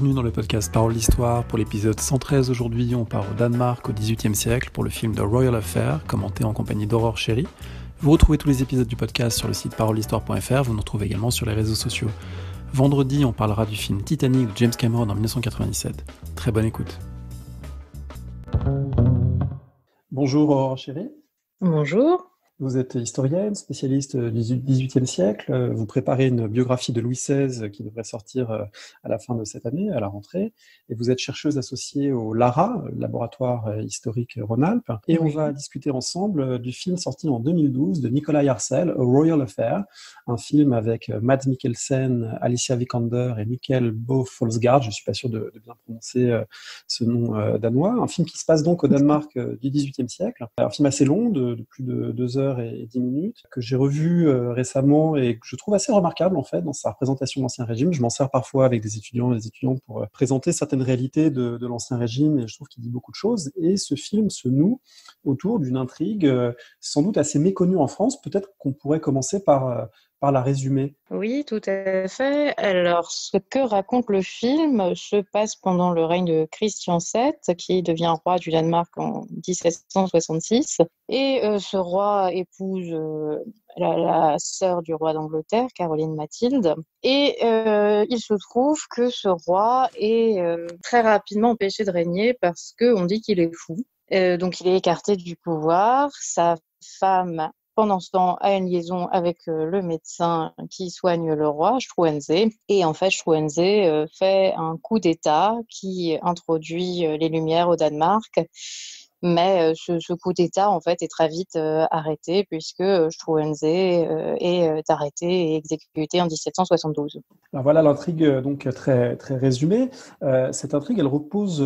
bienvenue dans le podcast Parole d'Histoire. Pour l'épisode 113 aujourd'hui, on part au Danemark au XVIIIe siècle pour le film The Royal Affair, commenté en compagnie d'Aurore Chéri. Vous retrouvez tous les épisodes du podcast sur le site ParoleHistoire.fr, vous nous retrouvez également sur les réseaux sociaux. Vendredi, on parlera du film Titanic de James Cameron en 1997. Très bonne écoute. Bonjour Aurore Chéri. Bonjour. Vous êtes historienne, spécialiste du XVIIIe siècle. Vous préparez une biographie de Louis XVI qui devrait sortir à la fin de cette année, à la rentrée. Et vous êtes chercheuse associée au LARA, Laboratoire historique Rhône-Alpes. Et on va discuter ensemble du film sorti en 2012 de Nikolaj Arcel, A Royal Affair, un film avec Mads Mikkelsen, Alicia Vikander et Mikkel Boe Følsgaard. Je ne suis pas sûr de bien prononcer ce nom danois. Un film qui se passe donc au Danemark du XVIIIe siècle. Un film assez long, de plus de 2 heures et 10 minutes, que j'ai revu récemment et que je trouve assez remarquable en fait dans sa représentation de l'Ancien Régime. Je m'en sers parfois avec des étudiants et des étudiantes pour présenter certaines réalités de l'Ancien Régime, et je trouve qu'il dit beaucoup de choses. Et ce film se noue autour d'une intrigue sans doute assez méconnue en France. Peut-être qu'on pourrait commencer par la résumer. Oui, tout à fait. Alors, ce que raconte le film se passe pendant le règne de Christian VII, qui devient roi du Danemark en 1766. Et ce roi épouse la sœur du roi d'Angleterre, Caroline Mathilde. Et il se trouve que ce roi est très rapidement empêché de régner parce qu'on dit qu'il est fou. Donc, il est écarté du pouvoir. Sa femme, pendant ce temps, a une liaison avec le médecin qui soigne le roi, Struensee. Et en fait, Struensee fait un coup d'État qui introduit les Lumières au Danemark. Mais ce coup d'État, en fait, est très vite arrêté, puisque Struensee est arrêté et exécuté en 1772. Alors voilà l'intrigue, donc très, très résumée. Cette intrigue, elle repose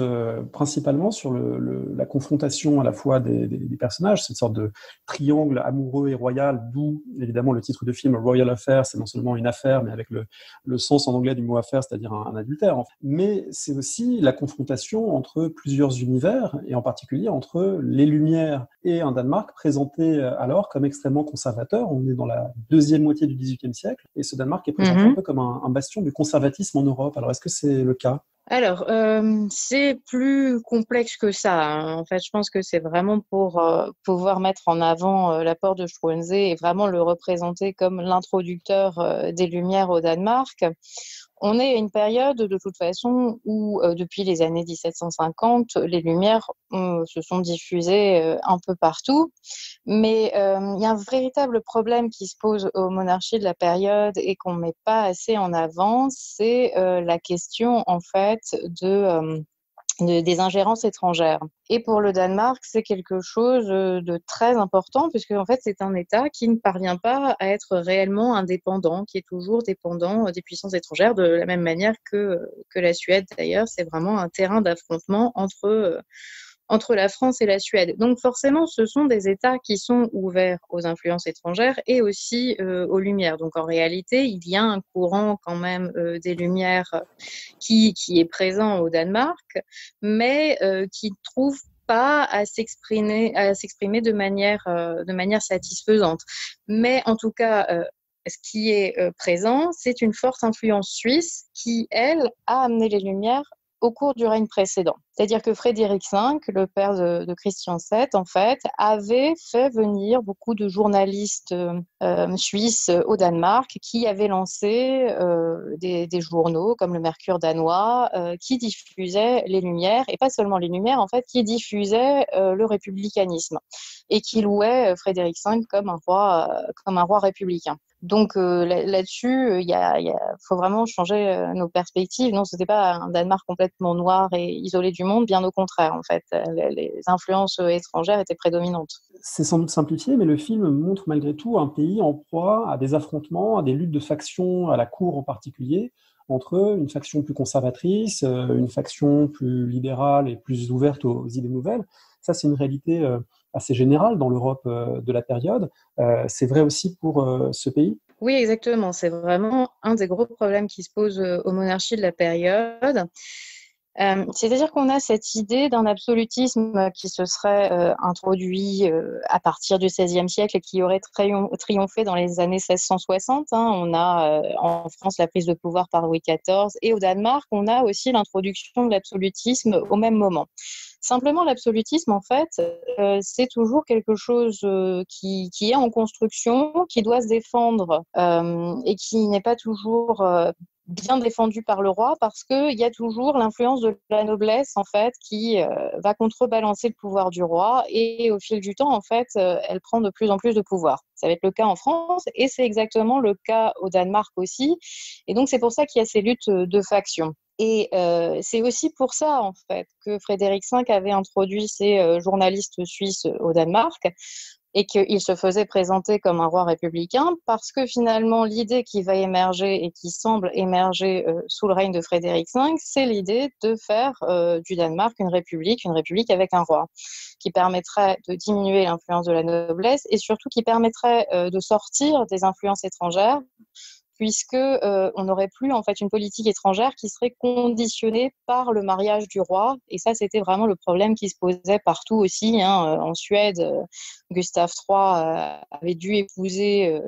principalement sur la confrontation à la fois des personnages, cette sorte de triangle amoureux et royal, d'où évidemment le titre de film Royal Affair. C'est non seulement une affaire, mais avec le sens en anglais du mot affaire, c'est-à-dire un adultère. En fait. Mais c'est aussi la confrontation entre plusieurs univers, et en particulier entre les Lumières et un Danemark présenté alors comme extrêmement conservateur. On est dans la deuxième moitié du XVIIIe siècle, et ce Danemark est présenté un peu comme un bastion du conservatisme en Europe. Alors, est-ce que c'est le cas ? Alors, c'est plus complexe que ça, hein. En fait, je pense que c'est vraiment pour pouvoir mettre en avant l'apport de Struensee et vraiment le représenter comme l'introducteur des Lumières au Danemark. On est à une période, de toute façon, où depuis les années 1750, les Lumières se sont diffusées un peu partout. Mais il y a un véritable problème qui se pose aux monarchies de la période et qu'on ne met pas assez en avant, c'est la question, en fait, des ingérences étrangères. Et pour le Danemark, c'est quelque chose de très important, puisque en fait, c'est un État qui ne parvient pas à être réellement indépendant, qui est toujours dépendant des puissances étrangères, de la même manière que la Suède d'ailleurs. C'est vraiment un terrain d'affrontement entre la France et la Suède. Donc forcément, ce sont des États qui sont ouverts aux influences étrangères et aussi aux Lumières. Donc en réalité, il y a un courant quand même des Lumières qui est présent au Danemark, mais qui ne trouve pas à s'exprimer de manière satisfaisante. Mais en tout cas, ce qui est présent, c'est une forte influence suisse qui, elle, a amené les Lumières au cours du règne précédent. C'est-à-dire que Frédéric V, le père de Christian VII, en fait, avait fait venir beaucoup de journalistes suisses au Danemark qui avaient lancé des journaux comme le Mercure danois qui diffusaient les Lumières, et pas seulement les Lumières, en fait, qui diffusaient le républicanisme et qui louaient Frédéric V comme un roi républicain. Donc là-dessus, il faut vraiment changer nos perspectives. Non, ce n'était pas un Danemark complètement noir et isolé du monde, bien au contraire, en fait. Les influences étrangères étaient prédominantes. C'est sans doute simplifié, mais le film montre malgré tout un pays en proie à des affrontements, à des luttes de factions, à la cour en particulier, entre une faction plus conservatrice, une faction plus libérale et plus ouverte aux idées nouvelles. Ça, c'est une réalité assez générale dans l'Europe de la période. C'est vrai aussi pour ce pays ? Oui, exactement. C'est vraiment un des gros problèmes qui se posent aux monarchies de la période. C'est-à-dire qu'on a cette idée d'un absolutisme qui se serait introduit à partir du XVIe siècle et qui aurait triomphé dans les années 1660. Hein. On a en France la prise de pouvoir par Louis XIV et au Danemark, on a aussi l'introduction de l'absolutisme au même moment. Simplement, l'absolutisme, en fait, c'est toujours quelque chose qui est en construction, qui doit se défendre et qui n'est pas toujours bien défendu par le roi, parce qu'il y a toujours l'influence de la noblesse, en fait, qui va contrebalancer le pouvoir du roi et au fil du temps, en fait, elle prend de plus en plus de pouvoir. Ça va être le cas en France et c'est exactement le cas au Danemark aussi. Et donc, c'est pour ça qu'il y a ces luttes de factions. Et c'est aussi pour ça, en fait, que Frédéric V avait introduit ses journalistes suisses au Danemark et qu'il se faisait présenter comme un roi républicain, parce que finalement, l'idée qui va émerger et qui semble émerger sous le règne de Frédéric V, c'est l'idée de faire du Danemark une république avec un roi, qui permettrait de diminuer l'influence de la noblesse et surtout qui permettrait de sortir des influences étrangères, puisque on n'aurait plus en fait une politique étrangère qui serait conditionnée par le mariage du roi. Et ça, c'était vraiment le problème qui se posait partout aussi. Hein. En Suède, Gustave III avait dû épouser,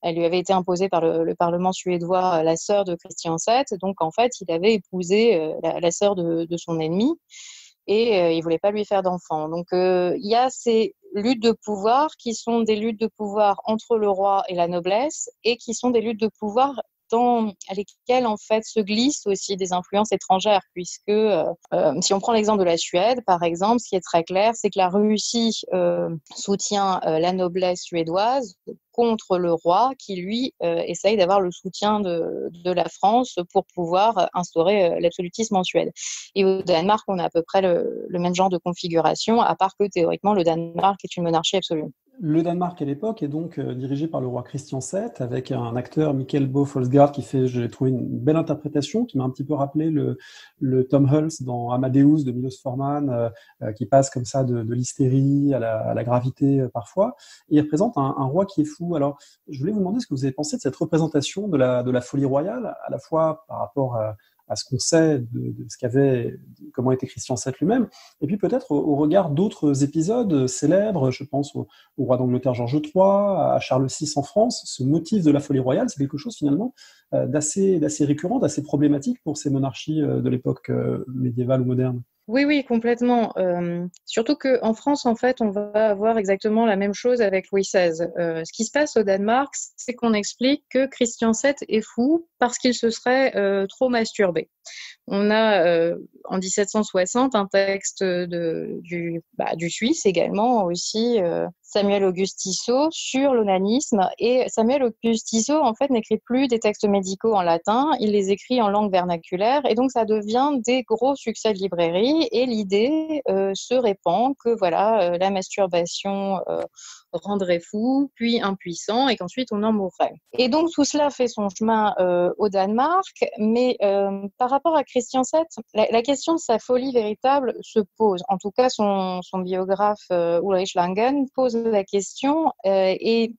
elle lui avait été imposée par le Parlement suédois, la sœur de Christian VII. Donc en fait, il avait épousé la sœur de son ennemi et il ne voulait pas lui faire d'enfant. Donc il y a ces luttes de pouvoir qui sont des luttes de pouvoir entre le roi et la noblesse et qui sont des luttes de pouvoir dans lesquelles en fait se glissent aussi des influences étrangères, puisque si on prend l'exemple de la Suède par exemple, ce qui est très clair, c'est que la Russie soutient la noblesse suédoise contre le roi qui lui essaye d'avoir le soutien de la France pour pouvoir instaurer l'absolutisme en Suède. Et au Danemark, on a à peu près le même genre de configuration, à part que théoriquement le Danemark est une monarchie absolue. Le Danemark à l'époque est donc dirigé par le roi Christian VII, avec un acteur, Mikkel Boe Følsgaard, qui fait, j'ai trouvé une belle interprétation, qui m'a un petit peu rappelé le Tom Hulce dans Amadeus de Milos Forman, qui passe comme ça de l'hystérie à la gravité parfois, et il représente un roi qui est fou. Alors, je voulais vous demander ce que vous avez pensé de cette représentation de la folie royale, à la fois par rapport à ce qu'on sait de ce qu'avait, comment était Christian VII lui-même, et puis peut-être au regard d'autres épisodes célèbres. Je pense au roi d'Angleterre Georges III, à Charles VI en France. Ce motif de la folie royale, c'est quelque chose finalement d'assez récurrent, d'assez problématique pour ces monarchies de l'époque médiévale ou moderne. Oui, complètement. Surtout qu'en France, en fait, on va avoir exactement la même chose avec Louis XVI. Ce qui se passe au Danemark, c'est qu'on explique que Christian VII est fou parce qu'il se serait trop masturbé. On a en 1760 un texte du Suisse également aussi, Samuel Auguste Tissot, sur l'onanisme. Et Samuel Auguste Tissot, en fait, n'écrit plus des textes médicaux en latin, il les écrit en langue vernaculaire et donc ça devient des gros succès de librairie et l'idée se répand que voilà, la masturbation rendrait fou, puis impuissant et qu'ensuite on en mourrait. Et donc tout cela fait son chemin au Danemark, mais par rapport à Christian VII, la question de sa folie véritable se pose. En tout cas, son biographe Ulrik Langen pose la question et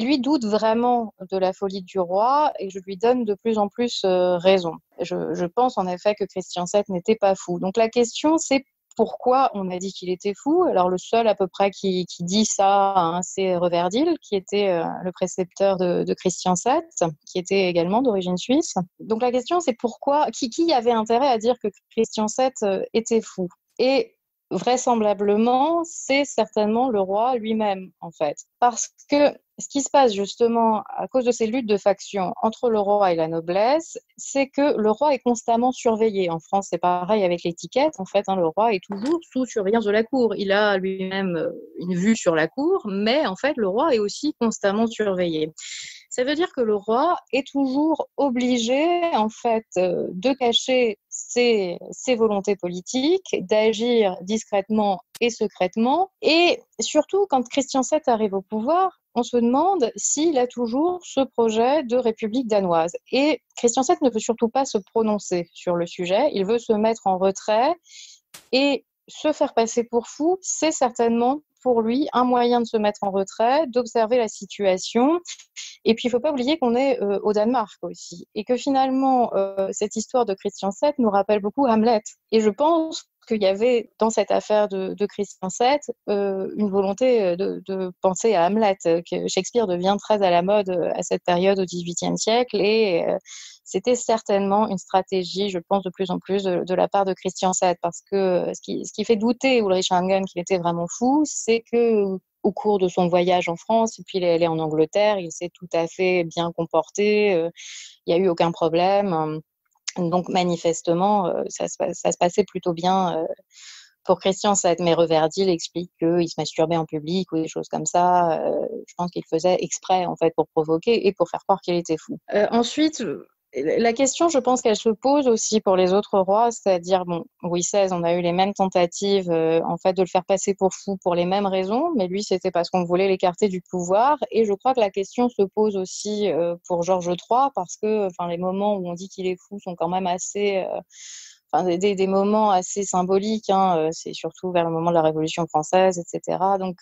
lui doute vraiment de la folie du roi, et je lui donne de plus en plus raison. Je pense en effet que Christian VII n'était pas fou. Donc la question, c'est pourquoi on a dit qu'il était fou. Alors le seul à peu près qui dit ça, hein, c'est Reverdil, qui était le précepteur de Christian VII, qui était également d'origine suisse. Donc la question, c'est pourquoi, qui avait intérêt à dire que Christian VII était fou. Et vraisemblablement, c'est certainement le roi lui-même, en fait. Parce que ce qui se passe justement à cause de ces luttes de factions entre le roi et la noblesse, c'est que le roi est constamment surveillé. En France, c'est pareil avec l'étiquette. En fait, hein, le roi est toujours sous surveillance de la cour. Il a lui-même une vue sur la cour, mais en fait, le roi est aussi constamment surveillé. Ça veut dire que le roi est toujours obligé, en fait, de cacher ses volontés politiques, d'agir discrètement et secrètement. Et surtout, quand Christian VII arrive au pouvoir, on se demande s'il a toujours ce projet de république danoise. Et Christian VII ne peut surtout pas se prononcer sur le sujet. Il veut se mettre en retrait et se faire passer pour fou, c'est certainement pour lui un moyen de se mettre en retrait, d'observer la situation. Et puis, il ne faut pas oublier qu'on est au Danemark aussi. Et que finalement, cette histoire de Christian VII nous rappelle beaucoup Hamlet. Et je pense qu'il y avait dans cette affaire de Christian VII une volonté de penser à Hamlet, que Shakespeare devient très à la mode à cette période au XVIIIe siècle, et c'était certainement une stratégie, je pense, de plus en plus de la part de Christian VII, parce que ce qui fait douter Ulrich Langen qu'il était vraiment fou, c'est que au cours de son voyage en France, et puis il est allé en Angleterre, il s'est tout à fait bien comporté, il n'y a eu aucun problème. Donc, manifestement, ça se passait plutôt bien pour Christian VII. Mais Reverdil explique qu'il se masturbait en public ou des choses comme ça. Je pense qu'il faisait exprès, en fait, pour provoquer et pour faire croire qu'il était fou. Ensuite, la question, je pense qu'elle se pose aussi pour les autres rois, c'est-à-dire, bon, Louis XVI, on a eu les mêmes tentatives, en fait, de le faire passer pour fou pour les mêmes raisons, mais lui, c'était parce qu'on voulait l'écarter du pouvoir. Et je crois que la question se pose aussi pour Georges III, parce que, enfin, les moments où on dit qu'il est fou sont quand même assez, des moments assez symboliques, hein, c'est surtout vers le moment de la Révolution française, etc. Donc,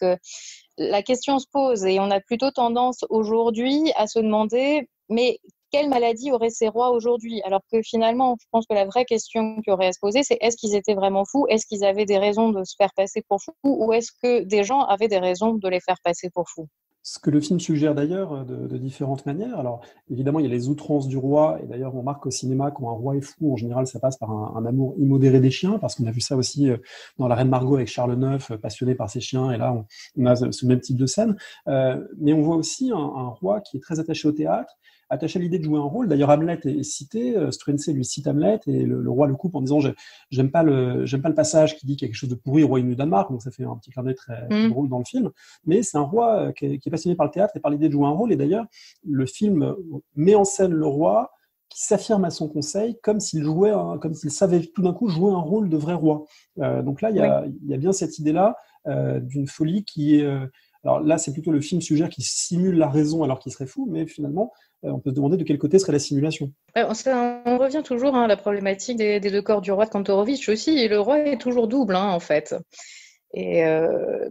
la question se pose, et on a plutôt tendance aujourd'hui à se demander, mais quelle maladie auraient ces rois aujourd'hui? Alors que finalement, je pense que la vraie question qu'il aurait à se poser, c'est est-ce qu'ils étaient vraiment fous? Est-ce qu'ils avaient des raisons de se faire passer pour fous? Ou est-ce que des gens avaient des raisons de les faire passer pour fous? Ce que le film suggère d'ailleurs de différentes manières. Alors évidemment, il y a les outrances du roi, et d'ailleurs on remarque au cinéma quand un roi est fou, en général ça passe par un amour immodéré des chiens, parce qu'on a vu ça aussi dans La Reine Margot avec Charles IX, passionné par ses chiens, et là on a ce même type de scène. Mais on voit aussi un roi qui est très attaché au théâtre, attaché à l'idée de jouer un rôle. D'ailleurs, Hamlet est cité, Struensee lui cite Hamlet, et le roi le coupe en disant « j'aime pas le passage qui dit quelque chose de pourri au royaume du Danemark », donc ça fait un petit clin d'œil très drôle dans le film, mais c'est un roi qui est passionné par le théâtre et par l'idée de jouer un rôle, et d'ailleurs, le film met en scène le roi qui s'affirme à son conseil comme s'il jouait, comme s'il savait tout d'un coup jouer un rôle de vrai roi. Donc là, il y a bien cette idée-là d'une folie qui est... alors là, c'est plutôt le film suggère qu'il simule la raison alors qu'il serait fou, mais finalement, on peut se demander de quel côté serait la simulation. On revient toujours à la problématique des deux corps du roi de Kantorowicz aussi, et le roi est toujours double, hein, en fait. Et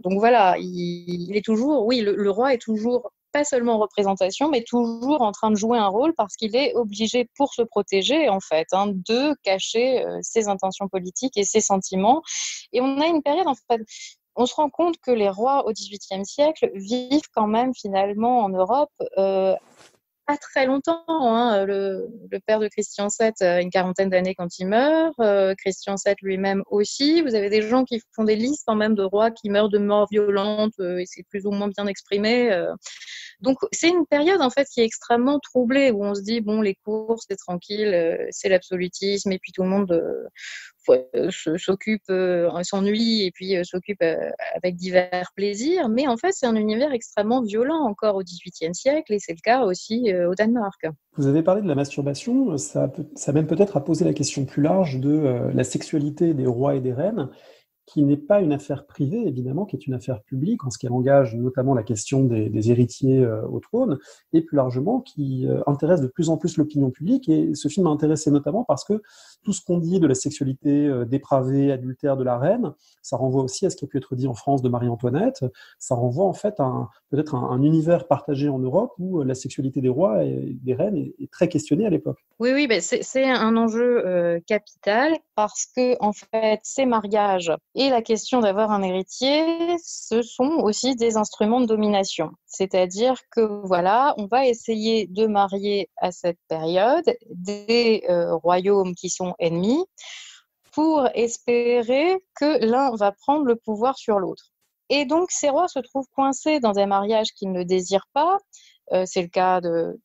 donc voilà, il est toujours, oui, le roi est toujours pas seulement en représentation, mais toujours en train de jouer un rôle parce qu'il est obligé, pour se protéger, en fait, hein, de cacher ses intentions politiques et ses sentiments. Et on a une période, en fait, on se rend compte que les rois au XVIIIe siècle vivent quand même finalement en Europe pas très longtemps. Hein. Le père de Christian VII a une quarantaine d'années quand il meurt, Christian VII lui-même aussi. Vous avez des gens qui font des listes quand même de rois qui meurent de mort violente, et c'est plus ou moins bien exprimé. Donc c'est une période en fait qui est extrêmement troublée, où on se dit bon, les cours c'est tranquille, c'est l'absolutisme, et puis tout le monde... s'occupe, s'ennuie et puis s'occupe avec divers plaisirs, mais en fait c'est un univers extrêmement violent encore au XVIIIe siècle, et c'est le cas aussi au Danemark. Vous avez parlé de la masturbation, ça même peut-être à poser la question plus large de la sexualité des rois et des reines, qui n'est pas une affaire privée, évidemment, qui est une affaire publique, en ce qu'elle engage notamment la question des héritiers au trône, et plus largement, qui intéresse de plus en plus l'opinion publique. Et ce film m'a intéressé notamment parce que tout ce qu'on dit de la sexualité dépravée, adultère de la reine, ça renvoie aussi à ce qui a pu être dit en France de Marie-Antoinette, ça renvoie en fait peut-être un univers partagé en Europe où la sexualité des rois et des reines est très questionnée à l'époque. Oui, ben c'est un enjeu capital, parce que en fait, ces mariages et la question d'avoir un héritier, ce sont aussi des instruments de domination. C'est-à-dire que voilà, on va essayer de marier à cette période des royaumes qui sont ennemis pour espérer que l'un va prendre le pouvoir sur l'autre. Et donc, ces rois se trouvent coincés dans des mariages qu'ils ne désirent pas. C'est le cas de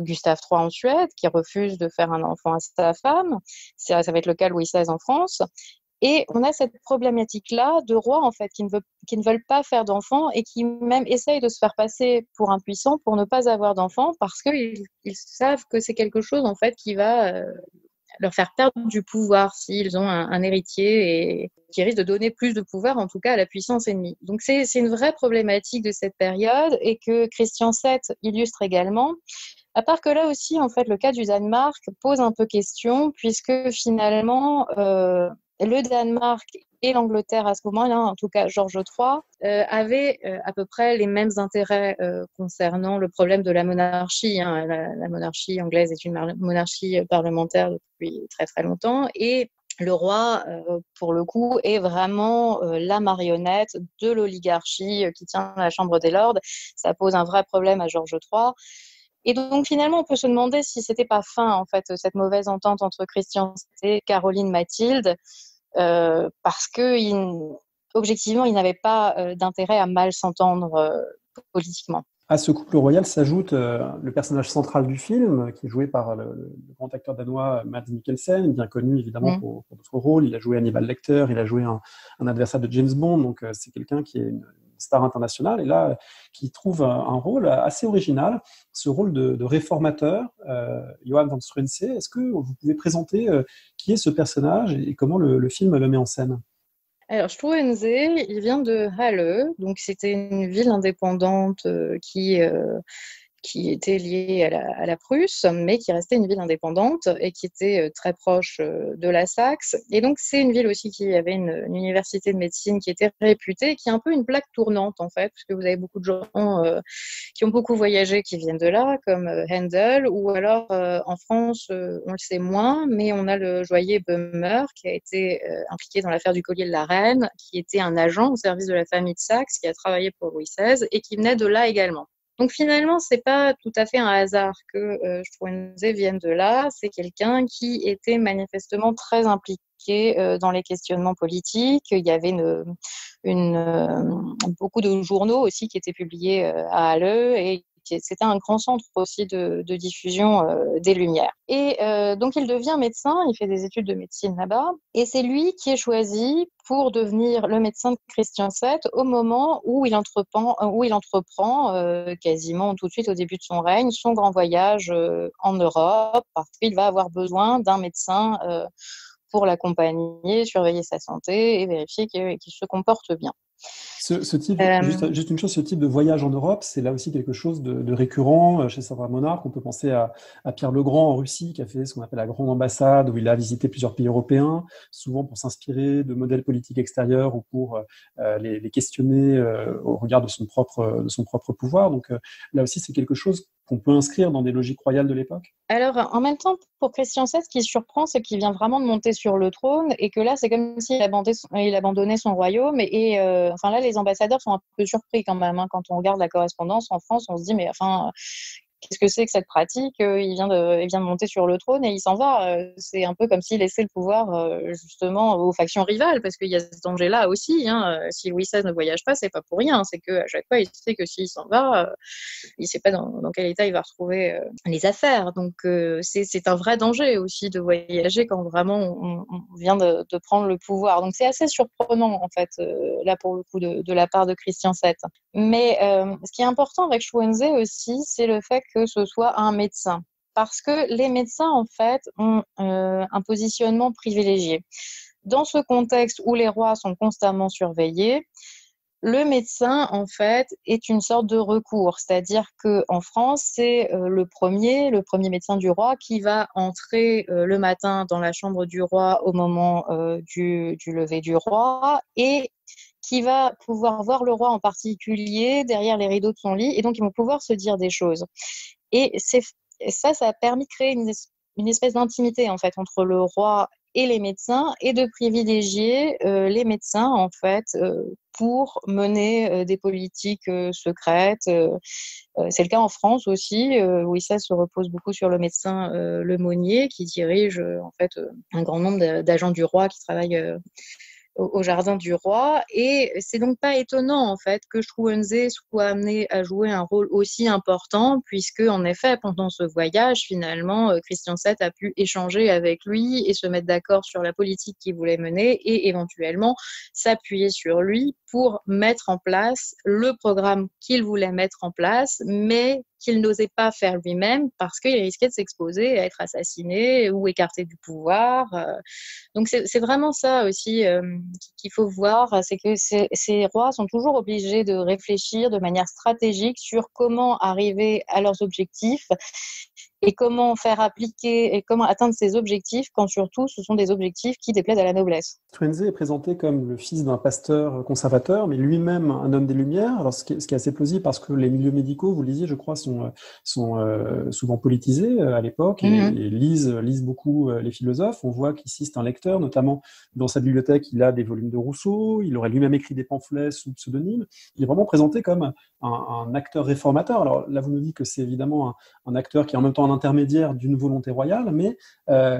Gustave III en Suède, qui refuse de faire un enfant à sa femme. Ça va être le cas de Louis XVI en France. Et on a cette problématique-là de rois en fait, qui ne veulent pas faire d'enfants et qui même essayent de se faire passer pour impuissants pour ne pas avoir d'enfants, parce qu'ils savent que c'est quelque chose en fait, qui va leur faire perdre du pouvoir s'ils ont un héritier et qui risque de donner plus de pouvoir en tout cas à la puissance ennemie. Donc c'est une vraie problématique de cette période, et que Christian VII illustre également. À part que là aussi, en fait, le cas du Danemark pose un peu question, puisque finalement... le Danemark et l'Angleterre à ce moment-là, en tout cas Georges III, avaient à peu près les mêmes intérêts concernant le problème de la monarchie. Hein. La monarchie anglaise est une monarchie parlementaire depuis très très longtemps et le roi, pour le coup, est vraiment la marionnette de l'oligarchie qui tient la Chambre des Lords. Ça pose un vrai problème à Georges III. Et donc, finalement, on peut se demander si c'était pas fin, en fait, cette mauvaise entente entre Christian VII et Caroline Mathilde, parce que, objectivement, ils n'avaient pas d'intérêt à mal s'entendre politiquement. À ce couple royal s'ajoute le personnage central du film, qui est joué par le grand acteur danois Mads Mikkelsen, bien connu évidemment pour d'autres rôles. Il a joué Hannibal Lecter, il a joué un adversaire de James Bond, donc c'est quelqu'un qui est une star internationale, et là, qui trouve un rôle assez original, ce rôle de réformateur, Johann Struensee. Est-ce que vous pouvez présenter qui est ce personnage et comment le film le met en scène ? Alors, Struensee, il vient de Halle, donc c'était une ville indépendante qui était liée à la Prusse, mais qui restait une ville indépendante et qui était très proche de la Saxe. Et donc, c'est une ville aussi qui avait une université de médecine qui était réputée, qui est un peu une plaque tournante, en fait, parce que vous avez beaucoup de gens qui ont beaucoup voyagé, qui viennent de là, comme Handel, ou alors en France, on le sait moins, mais on a le joaillier Böhmer, qui a été impliqué dans l'affaire du collier de la Reine, qui était un agent au service de la famille de Saxe, qui a travaillé pour Louis XVI et qui venait de là également. Donc finalement, c'est pas tout à fait un hasard que Struensee vienne de là. C'est quelqu'un qui était manifestement très impliqué dans les questionnements politiques. Il y avait beaucoup de journaux aussi qui étaient publiés à Halle et c'était un grand centre aussi de diffusion des Lumières. Et donc, il devient médecin, il fait des études de médecine là-bas, et c'est lui qui est choisi pour devenir le médecin de Christian VII au moment où il entreprend quasiment tout de suite au début de son règne, son grand voyage en Europe, parce qu'il va avoir besoin d'un médecin pour l'accompagner, surveiller sa santé et vérifier qu'il se comporte bien. Ce type de voyage en Europe, c'est là aussi quelque chose de récurrent chez certains monarques. On peut penser à Pierre le Grand en Russie, qui a fait ce qu'on appelle la Grande Ambassade, où il a visité plusieurs pays européens, souvent pour s'inspirer de modèles politiques extérieurs ou pour les questionner au regard de son propre pouvoir. Donc là aussi, c'est quelque chose qu'on peut inscrire dans des logiques royales de l'époque. Alors, en même temps, pour Christian VII, ce qui surprend, c'est qu'il vient vraiment de monter sur le trône et que là, c'est comme s'il abandonnait son royaume et enfin là, les ambassadeurs sont un peu surpris quand même. Hein. Quand on regarde la correspondance en France, on se dit, mais enfin, qu'est-ce que c'est que cette pratique ? Il vient de monter sur le trône et il s'en va. C'est un peu comme s'il laissait le pouvoir justement aux factions rivales, parce qu'il y a ce danger-là aussi. Hein. Si Louis XVI ne voyage pas, c'est pas pour rien. C'est qu'à chaque fois, il sait que s'il s'en va, il sait pas dans quel état il va retrouver les affaires. Donc, c'est un vrai danger aussi de voyager quand vraiment on vient de prendre le pouvoir. Donc, c'est assez surprenant, en fait, là, pour le coup, de la part de Christian VII. Mais ce qui est important avec Struensee aussi, c'est le fait que ce soit un médecin. Parce que les médecins, en fait, ont un positionnement privilégié. Dans ce contexte où les rois sont constamment surveillés, le médecin, en fait, est une sorte de recours. C'est-à-dire qu'en France, c'est le premier médecin du roi qui va entrer le matin dans la chambre du roi au moment du lever du roi et qui va pouvoir voir le roi en particulier derrière les rideaux de son lit, et donc ils vont pouvoir se dire des choses. Et ça a permis de créer une espèce d'intimité, en fait, entre le roi et les médecins, et de privilégier les médecins, en fait, pour mener des politiques secrètes. C'est le cas en France aussi, où ça se repose beaucoup sur le médecin Lemonnier, qui dirige, en fait, un grand nombre d'agents du roi qui travaillent au jardin du roi, et c'est donc pas étonnant, en fait, que Struensee soit amené à jouer un rôle aussi important, puisque en effet, pendant ce voyage, finalement, Christian VII a pu échanger avec lui et se mettre d'accord sur la politique qu'il voulait mener et éventuellement s'appuyer sur lui pour mettre en place le programme qu'il voulait mettre en place, mais qu'il n'osait pas faire lui-même parce qu'il risquait de s'exposer à être assassiné ou écarté du pouvoir. Donc c'est vraiment ça aussi qu'il faut voir, c'est que ces rois sont toujours obligés de réfléchir de manière stratégique sur comment arriver à leurs objectifs et comment faire appliquer et comment atteindre ces objectifs quand surtout ce sont des objectifs qui déplaisent à la noblesse. Struensee est présenté comme le fils d'un pasteur conservateur, mais lui-même un homme des Lumières. Alors, ce qui est assez plausible parce que les milieux médicaux, vous le disiez, je crois, sont souvent politisés à l'époque et lisent beaucoup les philosophes. On voit qu'ici, c'est un lecteur, notamment dans sa bibliothèque, il a des volumes de Rousseau, il aurait lui-même écrit des pamphlets sous pseudonyme. Il est vraiment présenté comme un acteur réformateur. Alors là, vous nous dites que c'est évidemment un acteur qui est en même temps un intermédiaire d'une volonté royale, mais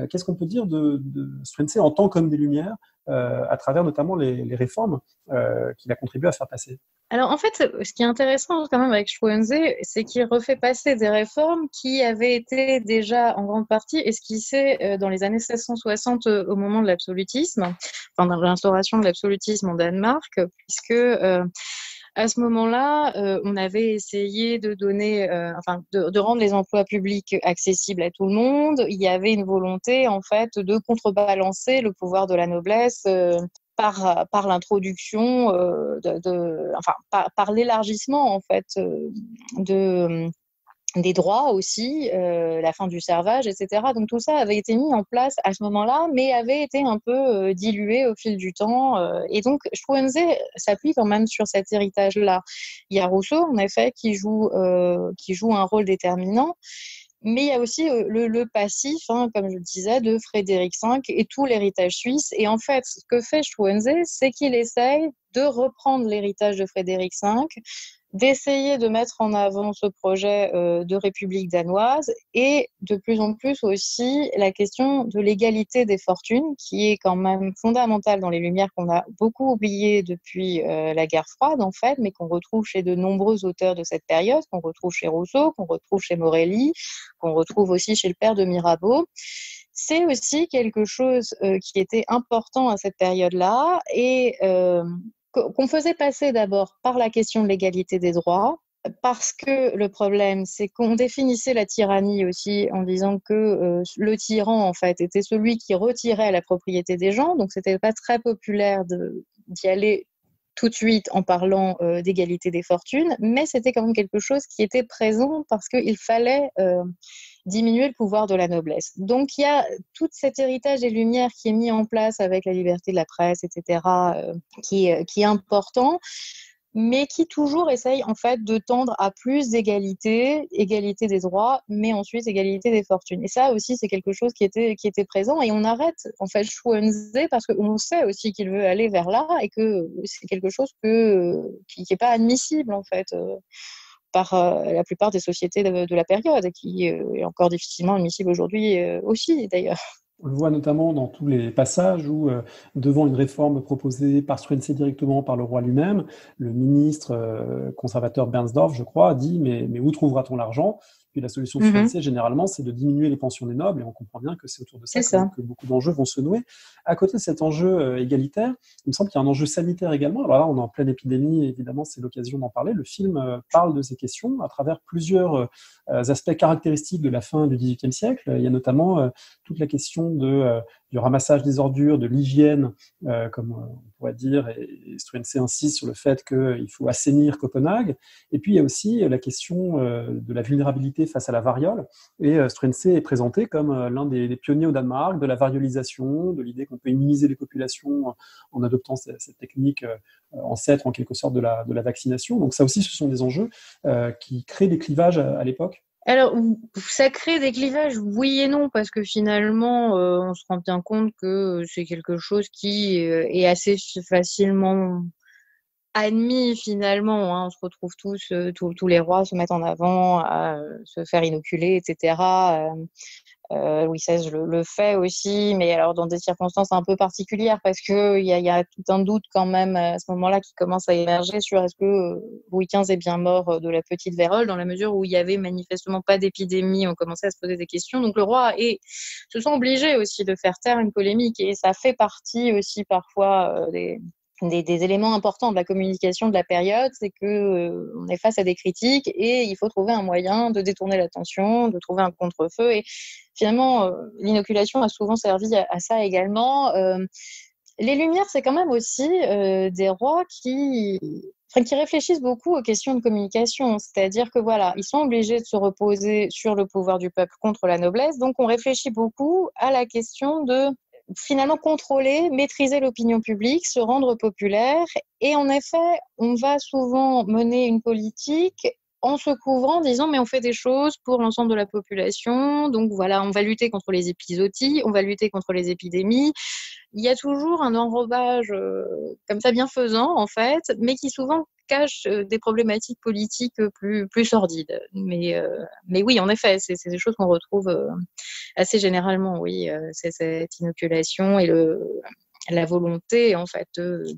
qu'est-ce qu'on peut dire de Struensee en tant qu'homme des Lumières, à travers notamment les réformes qu'il a contribué à faire passer? Alors en fait, ce qui est intéressant quand même avec Struensee, c'est qu'il refait passer des réformes qui avaient été déjà en grande partie esquissées dans les années 1660 au moment de l'absolutisme, enfin de l'instauration de l'absolutisme en Danemark, puisque... à ce moment-là, on avait essayé de donner, de rendre les emplois publics accessibles à tout le monde. Il y avait une volonté, en fait, de contrebalancer le pouvoir de la noblesse par l'introduction, par l'élargissement, en fait, des droits aussi, la fin du servage, etc. Donc tout ça avait été mis en place à ce moment-là, mais avait été un peu dilué au fil du temps. Et donc Struensee s'appuie quand même sur cet héritage-là. Il y a Rousseau, en effet, qui joue un rôle déterminant. Mais il y a aussi le passif, comme je le disais, de Frédéric V et tout l'héritage suisse. Et en fait, ce que fait Struensee, c'est qu'il essaye de reprendre l'héritage de Frédéric V, d'essayer de mettre en avant ce projet de République danoise et de plus en plus aussi la question de l'égalité des fortunes qui est quand même fondamentale dans les Lumières qu'on a beaucoup oublié depuis la guerre froide en fait, mais qu'on retrouve chez de nombreux auteurs de cette période, qu'on retrouve chez Rousseau, qu'on retrouve chez Morelli, qu'on retrouve aussi chez le père de Mirabeau. C'est aussi quelque chose qui était important à cette période-là et qu'on faisait passer d'abord par la question de l'égalité des droits, parce que le problème, c'est qu'on définissait la tyrannie aussi en disant que le tyran, en fait, était celui qui retirait la propriété des gens, donc c'était pas très populaire d'y aller tout de suite en parlant d'égalité des fortunes, mais c'était quand même quelque chose qui était présent parce qu'il fallait diminuer le pouvoir de la noblesse. Donc il y a tout cet héritage des Lumières qui est mis en place avec la liberté de la presse, etc., qui est important, mais qui toujours essaye en fait de tendre à plus d'égalité, égalité des droits, mais ensuite égalité des fortunes. Et ça aussi, c'est quelque chose qui était présent. Et on arrête en fait Struensee parce qu'on sait aussi qu'il veut aller vers là et que c'est quelque chose qui n'est pas admissible en fait par la plupart des sociétés de la période et qui est encore difficilement admissible aujourd'hui aussi d'ailleurs. On le voit notamment dans tous les passages où, devant une réforme proposée par Struensee directement par le roi lui-même, le ministre conservateur Bernsdorf, je crois, dit « mais où trouvera-t-on l'argent ?» Puis la solution de Struensee, généralement, c'est de diminuer les pensions des nobles, et on comprend bien que c'est autour de ça que beaucoup d'enjeux vont se nouer. À côté de cet enjeu égalitaire, il me semble qu'il y a un enjeu sanitaire également. Alors là, on est en pleine épidémie, évidemment, c'est l'occasion d'en parler. Le film parle de ces questions à travers plusieurs aspects caractéristiques de la fin du XVIIIe siècle. Il y a notamment toute la question du ramassage des ordures, de l'hygiène, comme on pourrait dire, et Struensee insiste sur le fait qu'il faut assainir Copenhague. Et puis, il y a aussi la question de la vulnérabilité face à la variole. Et Struensee est présenté comme l'un des pionniers au Danemark de la variolisation, de l'idée qu'on peut immuniser les populations en adoptant cette technique ancêtre, en quelque sorte, de la vaccination. Donc ça aussi, ce sont des enjeux qui créent des clivages à l'époque. Alors, ça crée des clivages, oui et non, parce que finalement, on se rend bien compte que c'est quelque chose qui est assez facilement admis, finalement. On se retrouve tous les rois se mettent en avant à se faire inoculer, etc. Louis XVI le fait aussi, mais alors dans des circonstances un peu particulières, parce que il y a tout un doute quand même à ce moment-là qui commence à émerger sur est-ce que Louis XV est bien mort de la petite vérole, dans la mesure où il n'y avait manifestement pas d'épidémie, on commençait à se poser des questions. Donc le roi se sent obligé aussi de faire taire une polémique, et ça fait partie aussi parfois des éléments importants de la communication de la période, c'est qu'on est face à des critiques et il faut trouver un moyen de détourner l'attention, de trouver un contre-feu. Et finalement, l'inoculation a souvent servi à ça également. Les Lumières, c'est quand même aussi des rois qui réfléchissent beaucoup aux questions de communication. C'est-à-dire que voilà, ils sont obligés de se reposer sur le pouvoir du peuple contre la noblesse. Donc, on réfléchit beaucoup à la question de finalement contrôler, maîtriser l'opinion publique, se rendre populaire. Et en effet, on va souvent mener une politique en se couvrant, en disant mais on fait des choses pour l'ensemble de la population, donc voilà, on va lutter contre les épizooties, on va lutter contre les épidémies. Il y a toujours un enrobage comme ça bienfaisant en fait, mais qui souvent cache des problématiques politiques plus sordides. Mais oui, en effet, c'est des choses qu'on retrouve assez généralement, oui, c'est cette inoculation et la volonté en fait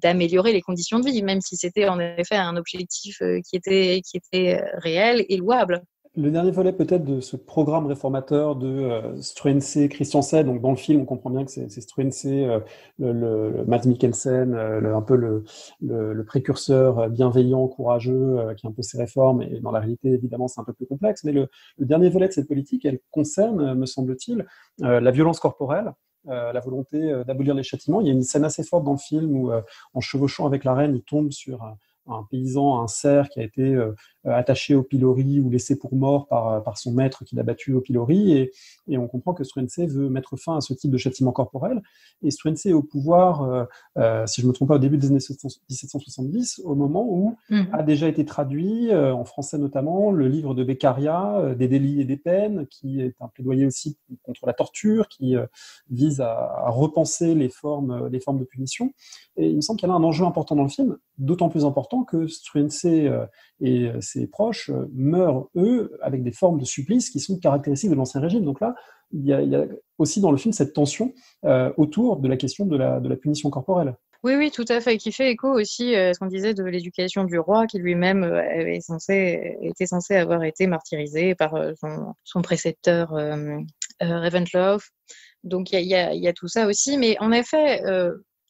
d'améliorer les conditions de vie, même si c'était en effet un objectif qui était réel et louable. Le dernier volet peut-être de ce programme réformateur de Struensee, Christian VII, donc dans le film on comprend bien que c'est Struensee, le Mads Mikkelsen, un peu le précurseur bienveillant, courageux, qui impose ses réformes, et dans la réalité évidemment c'est un peu plus complexe, mais le dernier volet de cette politique, elle concerne, me semble-t-il, la violence corporelle, la volonté d'abolir les châtiments. Il y a une scène assez forte dans le film où, en chevauchant avec la reine, il tombe sur un paysan, un cerf qui a été attaché au pilori ou laissé pour mort par son maître qui l'a battu au pilori. Et on comprend que Struensee veut mettre fin à ce type de châtiment corporel. Et Struensee est au pouvoir, si je ne me trompe pas, au début des années 1770, au moment où a déjà été traduit, en français notamment, le livre de Beccaria, Des délits et des peines, qui est un plaidoyer aussi contre la torture, qui vise à repenser les formes de punition. Et il me semble qu'il y a là un enjeu important dans le film, d'autant plus important que Struensee et ses proches meurent, eux, avec des formes de supplice qui sont caractéristiques de l'Ancien Régime. Donc là, il y a aussi dans le film cette tension autour de la question de la punition corporelle. Oui, tout à fait, qui fait écho aussi à ce qu'on disait de l'éducation du roi, qui lui-même était censé avoir été martyrisé par son précepteur Ravenclaw. Donc il y a tout ça aussi, mais en effet...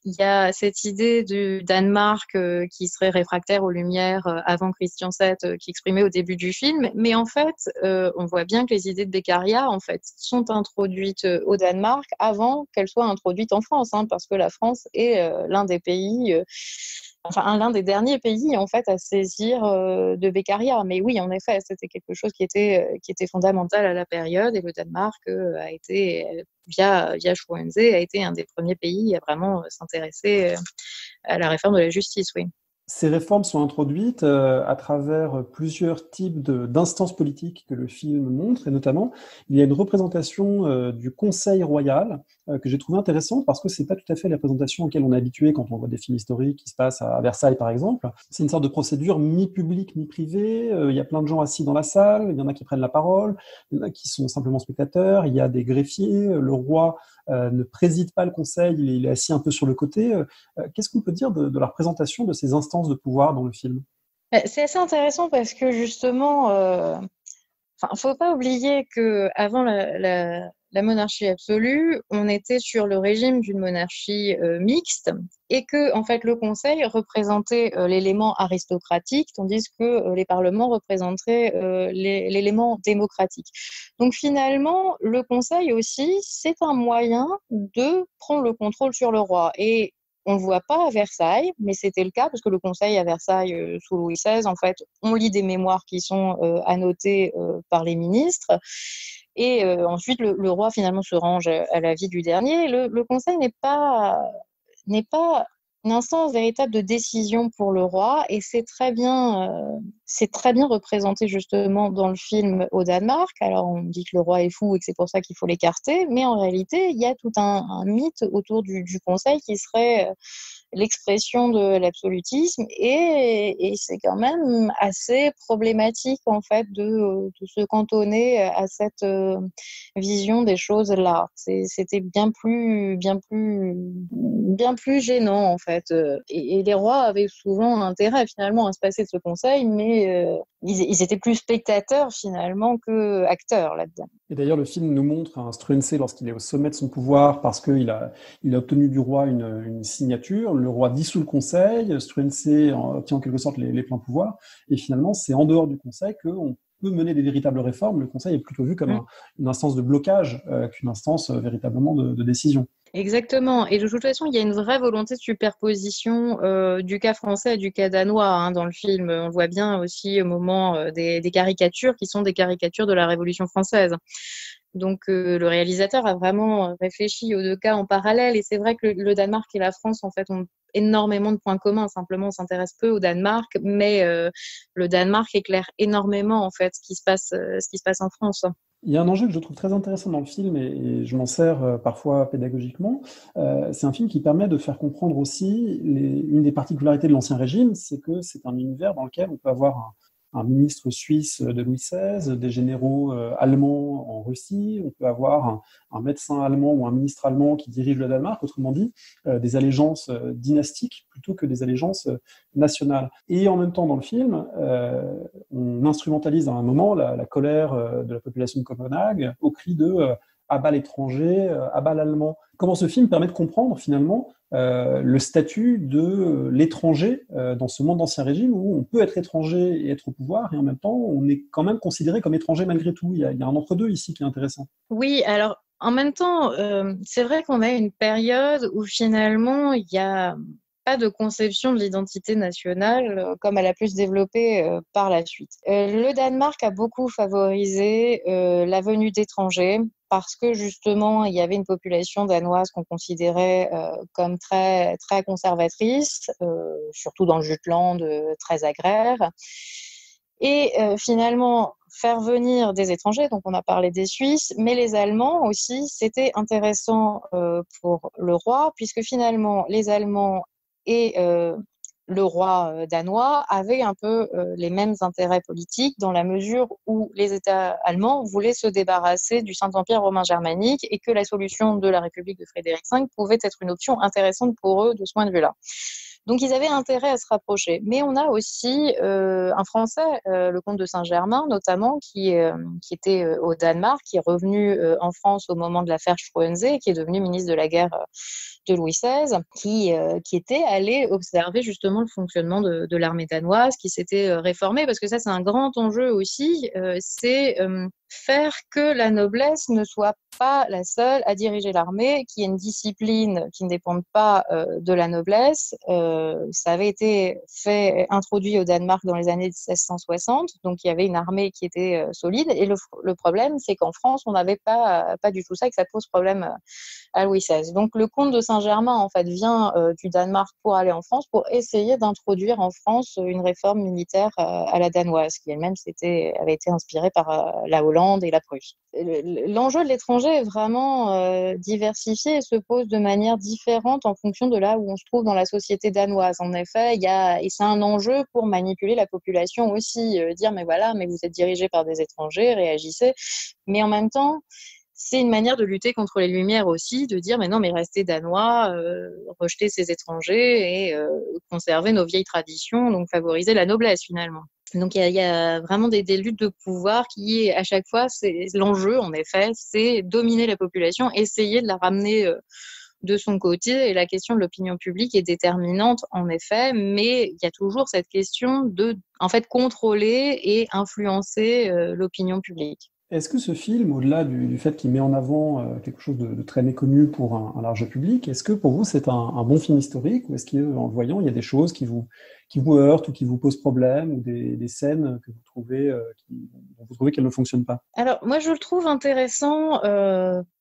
Il y a cette idée du Danemark qui serait réfractaire aux Lumières avant Christian VII qui exprimait au début du film. Mais en fait, on voit bien que les idées de Beccaria en fait, sont introduites au Danemark avant qu'elles soient introduites en France, parce que la France est l'un des pays... l'un des derniers pays en fait à saisir de Beccaria. Mais oui, en effet, c'était quelque chose qui était fondamental à la période, et le Danemark a été, via Struensee, a été un des premiers pays à vraiment s'intéresser à la réforme de la justice, oui. Ces réformes sont introduites à travers plusieurs types d'instances politiques que le film montre, et notamment, il y a une représentation du Conseil royal que j'ai trouvé intéressante, parce que ce n'est pas tout à fait la représentation auquel on est habitué quand on voit des films historiques qui se passent à Versailles, par exemple. C'est une sorte de procédure mi-publique, mi-privée, il y a plein de gens assis dans la salle, il y en a qui prennent la parole, il y en a qui sont simplement spectateurs, il y a des greffiers, le roi ne préside pas le Conseil, il est assis un peu sur le côté. Qu'est-ce qu'on peut dire de la représentation de ces instances de pouvoir dans le film? C'est assez intéressant parce que justement, faut pas oublier qu'avant la monarchie absolue, on était sur le régime d'une monarchie mixte, et que en fait, le Conseil représentait l'élément aristocratique, tandis que les parlements représenteraient l'élément démocratique. Donc finalement, le Conseil aussi, c'est un moyen de prendre le contrôle sur le roi. Et on ne le voit pas à Versailles, mais c'était le cas, parce que le Conseil à Versailles, sous Louis XVI, en fait, on lit des mémoires qui sont annotées par les ministres. Et ensuite, le roi, finalement, se range à l'avis du dernier. Le Conseil n'est pas une instance véritable de décision pour le roi, et c'est très bien représenté justement dans le film au Danemark. Alors on dit que le roi est fou et que c'est pour ça qu'il faut l'écarter, mais en réalité il y a tout un mythe autour du Conseil qui serait l'expression de l'absolutisme, et c'est quand même assez problématique en fait de se cantonner à cette vision des choses là. C'était bien plus gênant en fait. Et les rois avaient souvent intérêt finalement à se passer de ce Conseil, mais ils étaient plus spectateurs finalement que acteurs là-dedans. Et d'ailleurs, le film nous montre un Struensee lorsqu'il est au sommet de son pouvoir, parce qu'il a obtenu du roi une signature. Le roi dissout le Conseil, Struensee obtient en quelque sorte les pleins pouvoirs, et finalement, c'est en dehors du Conseil qu'on peut mener des véritables réformes. Le Conseil est plutôt vu comme une instance de blocage qu'une instance véritablement de décision. Exactement. Et de toute façon, il y a une vraie volonté de superposition du cas français et du cas danois hein, dans le film. On voit bien aussi au moment des caricatures qui sont des caricatures de la Révolution française. Donc, le réalisateur a vraiment réfléchi aux deux cas en parallèle. Et c'est vrai que le Danemark et la France, en fait, ont énormément de points communs. Simplement, on s'intéresse peu au Danemark, mais le Danemark éclaire énormément, en fait, ce qui se passe en France. Il y a un enjeu que je trouve très intéressant dans le film, et je m'en sers parfois pédagogiquement. C'est un film qui permet de faire comprendre aussi une des particularités de l'Ancien Régime, c'est que c'est un univers dans lequel on peut avoir un ministre suisse de Louis XVI, des généraux allemands en Russie, on peut avoir un médecin allemand ou un ministre allemand qui dirige le Danemark, autrement dit, des allégeances dynastiques plutôt que des allégeances nationales. Et en même temps, dans le film, on instrumentalise à un moment la colère de la population de Copenhague au cri de « à bas l'étranger, à bas l'allemand ». Comment ce film permet de comprendre finalement le statut de l'étranger dans ce monde d'Ancien Régime où on peut être étranger et être au pouvoir et en même temps on est quand même considéré comme étranger malgré tout. Il y a un entre-deux ici qui est intéressant. Oui, alors en même temps, c'est vrai qu'on a une période où finalement il y a pas de conception de l'identité nationale comme elle a pu se développer par la suite. Le Danemark a beaucoup favorisé la venue d'étrangers parce que justement, il y avait une population danoise qu'on considérait comme très, très conservatrice, surtout dans le Jutland, très agraire. Et finalement, faire venir des étrangers, donc on a parlé des Suisses, mais les Allemands aussi, c'était intéressant pour le roi, puisque finalement, les Allemands et le roi danois avait un peu les mêmes intérêts politiques dans la mesure où les États allemands voulaient se débarrasser du Saint-Empire romain germanique et que la solution de la République de Frédéric V pouvait être une option intéressante pour eux de ce point de vue-là. Donc, ils avaient intérêt à se rapprocher. Mais on a aussi un Français, le comte de Saint-Germain notamment, qui était au Danemark, qui est revenu en France au moment de l'affaire Struensee, qui est devenu ministre de la guerre de Louis XVI, qui était allé observer justement le fonctionnement de l'armée danoise, qui s'était réformée, parce que ça, c'est un grand enjeu aussi, c'est faire que la noblesse ne soit pas la seule à diriger l'armée, qu'il y ait une discipline qui ne dépende pas de la noblesse. Ça avait été introduit au Danemark dans les années 1660, donc il y avait une armée qui était solide, et le problème, c'est qu'en France, on n'avait pas du tout ça, et que ça pose problème à Louis XVI. Donc le comte de Saint-Germain, en fait, vient du Danemark pour aller en France, pour essayer d'introduire en France une réforme militaire à la danoise, qui elle-même avait été inspirée par la Hollande et la Prusse. L'enjeu de l'étranger est vraiment diversifié et se pose de manière différente en fonction de là où on se trouve dans la société danoise. En effet, et c'est un enjeu pour manipuler la population aussi, dire mais voilà, mais vous êtes dirigé par des étrangers, réagissez. Mais en même temps, c'est une manière de lutter contre les Lumières aussi, de dire mais non, mais restez danois, rejetez ces étrangers et conservez nos vieilles traditions, donc favoriser la noblesse finalement. Donc, il y a vraiment des luttes de pouvoir qui, à chaque fois, c'est l'enjeu, en effet, c'est dominer la population, essayer de la ramener de son côté. Et la question de l'opinion publique est déterminante, en effet, mais il y a toujours cette question de, en fait, contrôler et influencer l'opinion publique. Est-ce que ce film, au-delà du fait qu'il met en avant quelque chose de très méconnu pour un large public, est-ce que pour vous c'est un bon film historique ou est-ce qu'en le voyant il y a des choses qui vous heurtent ou qui vous posent problème ou des scènes que vous trouvez qu'elles ne fonctionnent pas? Alors moi je le trouve intéressant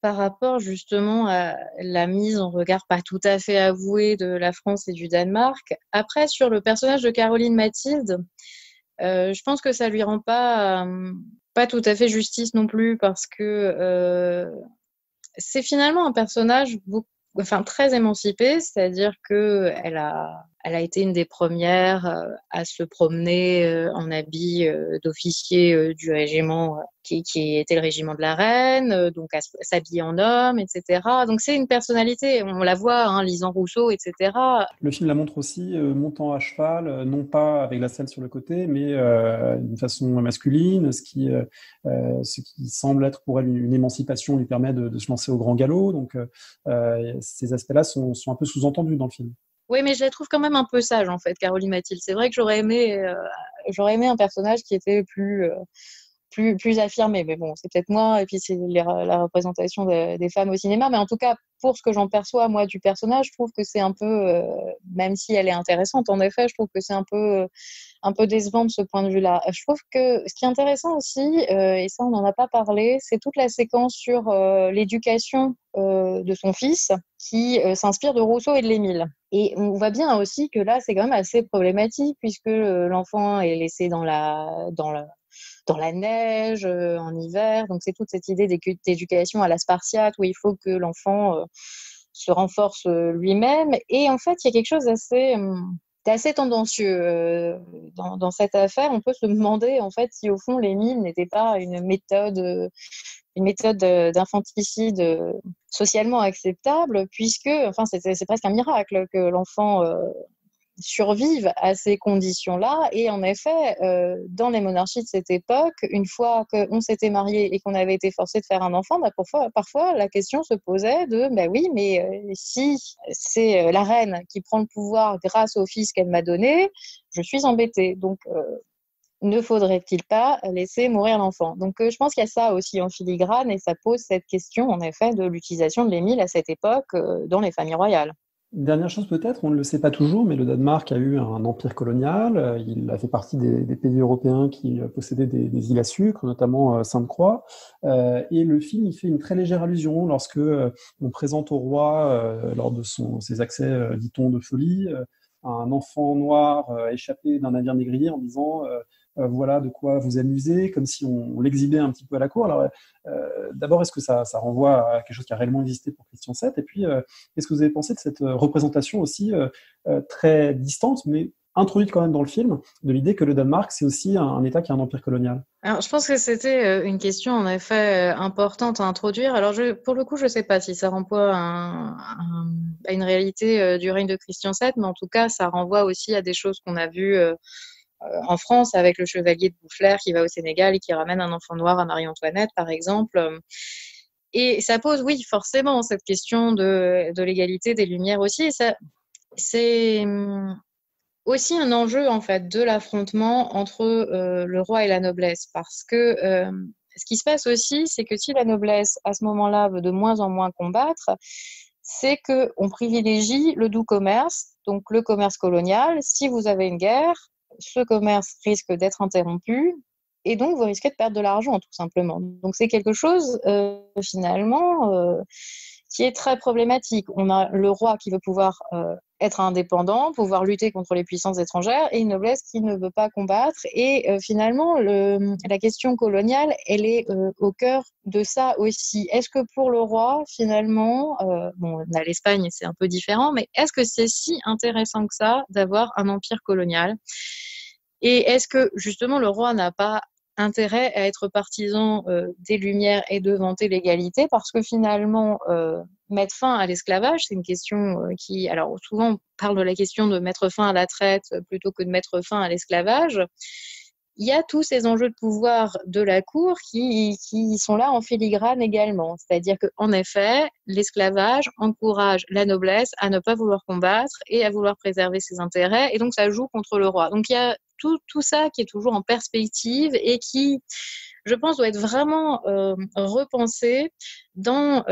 par rapport justement à la mise en regard pas tout à fait avouée de la France et du Danemark. Après sur le personnage de Caroline Mathilde, je pense que ça lui rend pas tout à fait justice non plus parce que c'est finalement un personnage très émancipé, c'est-à-dire que elle a été une des premières à se promener en habit d'officier du régiment qui était le régiment de la reine, donc à s'habiller en homme, etc. Donc c'est une personnalité, on la voit, hein, lisant Rousseau, etc. Le film la montre aussi montant à cheval, non pas avec la selle sur le côté, mais d'une façon masculine, ce qui semble être pour elle une émancipation lui permet de se lancer au grand galop. Donc ces aspects-là sont un peu sous-entendus dans le film. Oui, mais je la trouve quand même un peu sage, en fait, Caroline Mathilde. C'est vrai que j'aurais aimé un personnage qui était plus plus affirmée, mais bon, c'est peut-être moins, et puis c'est la représentation des femmes au cinéma, mais en tout cas, pour ce que j'en perçois, moi, du personnage, je trouve que c'est un peu, même si elle est intéressante, en effet, je trouve que c'est un peu décevant de ce point de vue-là. Je trouve que ce qui est intéressant aussi, et ça, on n'en a pas parlé, c'est toute la séquence sur l'éducation de son fils, qui s'inspire de Rousseau et de l'Émile. Et on voit bien aussi que là, c'est quand même assez problématique, puisque l'enfant est laissé dans la neige, en hiver. Donc, c'est toute cette idée d'éducation à la spartiate, où il faut que l'enfant se renforce lui-même. Et en fait, il y a quelque chose d'assez tendancieux dans cette affaire. On peut se demander, en fait, si au fond, l'Émile n'était pas une méthode d'infanticide socialement acceptable, puisque enfin, c'est presque un miracle que l'enfant survive à ces conditions-là. Et en effet, dans les monarchies de cette époque, une fois qu'on s'était marié et qu'on avait été forcé de faire un enfant, bah, parfois la question se posait de « bah oui, mais si c'est la reine qui prend le pouvoir grâce au fils qu'elle m'a donné, je suis embêtée. » Donc, ne faudrait-il pas laisser mourir l'enfant? Donc, je pense qu'il y a ça aussi en filigrane, et ça pose cette question, en effet, de l'utilisation de l'Émile à cette époque dans les familles royales. Une dernière chose peut-être, on ne le sait pas toujours, mais le Danemark a eu un empire colonial. Il a fait partie des pays européens qui possédaient des îles à sucre, notamment Sainte-Croix. Et le film, il fait une très légère allusion lorsque on présente au roi, lors de ses accès, dit-on, de folie, un enfant noir échappé d'un navire négrier en disant... voilà de quoi vous amuser, comme si on l'exhibait un petit peu à la cour. Alors, d'abord, est-ce que ça renvoie à quelque chose qui a réellement existé pour Christian VII? Et puis, est-ce que vous avez pensé de cette représentation aussi très distante, mais introduite quand même dans le film, de l'idée que le Danemark, c'est aussi un État qui a un empire colonial? Alors, je pense que c'était une question, en effet, importante à introduire. Alors, pour le coup, je ne sais pas si ça renvoie à une réalité du règne de Christian VII, mais en tout cas, ça renvoie aussi à des choses qu'on a vues en France, avec le chevalier de Boufflers qui va au Sénégal et qui ramène un enfant noir à Marie-Antoinette, par exemple. Et ça pose, oui, forcément, cette question de l'égalité des Lumières aussi. Et ça, c'est aussi un enjeu, en fait, de l'affrontement entre le roi et la noblesse. Parce que ce qui se passe aussi, c'est que si la noblesse, à ce moment-là, veut de moins en moins combattre, c'est qu'on privilégie le doux commerce, donc le commerce colonial. Si vous avez une guerre, ce commerce risque d'être interrompu et donc vous risquez de perdre de l'argent, tout simplement. Donc c'est quelque chose finalement qui est très problématique. On a le roi qui veut pouvoir être indépendant, pouvoir lutter contre les puissances étrangères, et une noblesse qui ne veut pas combattre. Et finalement, la question coloniale, elle est au cœur de ça aussi. Est-ce que pour le roi, finalement, bon, on a l'Espagne, c'est un peu différent, mais est-ce que c'est si intéressant que ça d'avoir un empire colonial? Et est-ce que justement le roi n'a pas intérêt à être partisan des Lumières et de vanter l'égalité, parce que finalement, mettre fin à l'esclavage, c'est une question qui... Alors souvent, on parle de la question de mettre fin à la traite plutôt que de mettre fin à l'esclavage. Il y a tous ces enjeux de pouvoir de la cour qui sont là en filigrane également. C'est-à-dire qu'en effet, l'esclavage encourage la noblesse à ne pas vouloir combattre et à vouloir préserver ses intérêts, et donc ça joue contre le roi. Donc il y a tout ça qui est toujours en perspective et qui, je pense, doit être vraiment repensé dans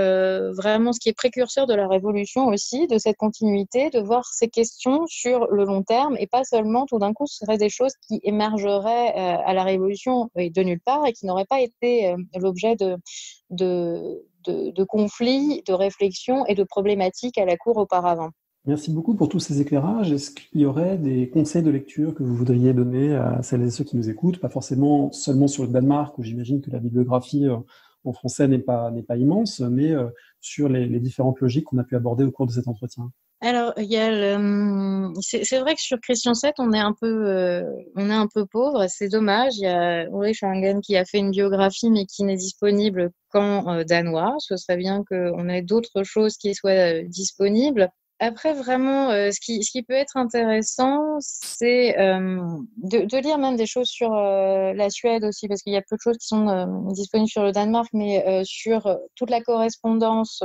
vraiment ce qui est précurseur de la Révolution aussi, de cette continuité, de voir ces questions sur le long terme et pas seulement tout d'un coup ce seraient des choses qui émergeraient à la Révolution et de nulle part et qui n'auraient pas été l'objet de conflits, de réflexions et de problématiques à la cour auparavant. Merci beaucoup pour tous ces éclairages. Est-ce qu'il y aurait des conseils de lecture que vous voudriez donner à celles et ceux qui nous écoutent? Pas forcément seulement sur le Danemark, où j'imagine que la bibliographie en français n'est pas immense, mais sur les différentes logiques qu'on a pu aborder au cours de cet entretien. Alors, il y a c'est vrai que sur Christian VII, on est un peu pauvre, c'est dommage. Il y a Ulrik Langen qui a fait une biographie, mais qui n'est disponible qu'en danois. Ce serait bien qu'on ait d'autres choses qui soient disponibles. Après, vraiment, ce qui peut être intéressant, c'est de lire même des choses sur la Suède aussi, parce qu'il y a peu de choses qui sont disponibles sur le Danemark, mais sur toute la correspondance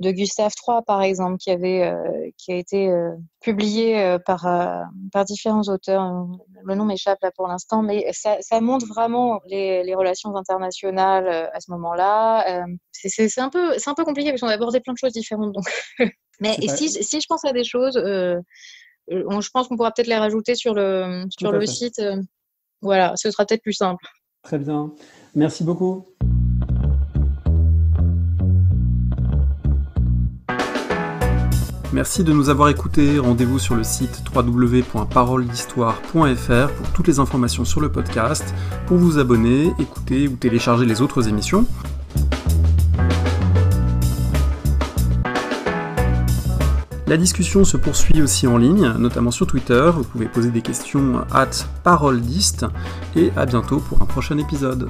de Gustave III, par exemple, qui a été publié par différents auteurs. Le nom m'échappe là pour l'instant, mais ça montre vraiment les relations internationales à ce moment-là. C'est un peu compliqué parce qu'on a abordé plein de choses différentes. Donc. Mais et si je pense à des choses, je pense qu'on pourra peut-être les rajouter sur le site. Voilà, ce sera peut-être plus simple. Très bien. Merci beaucoup. Merci de nous avoir écoutés. Rendez-vous sur le site www.ParoleHistoire.fr pour toutes les informations sur le podcast, pour vous abonner, écouter ou télécharger les autres émissions. La discussion se poursuit aussi en ligne, notamment sur Twitter. Vous pouvez poser des questions @ParoleDist et à bientôt pour un prochain épisode.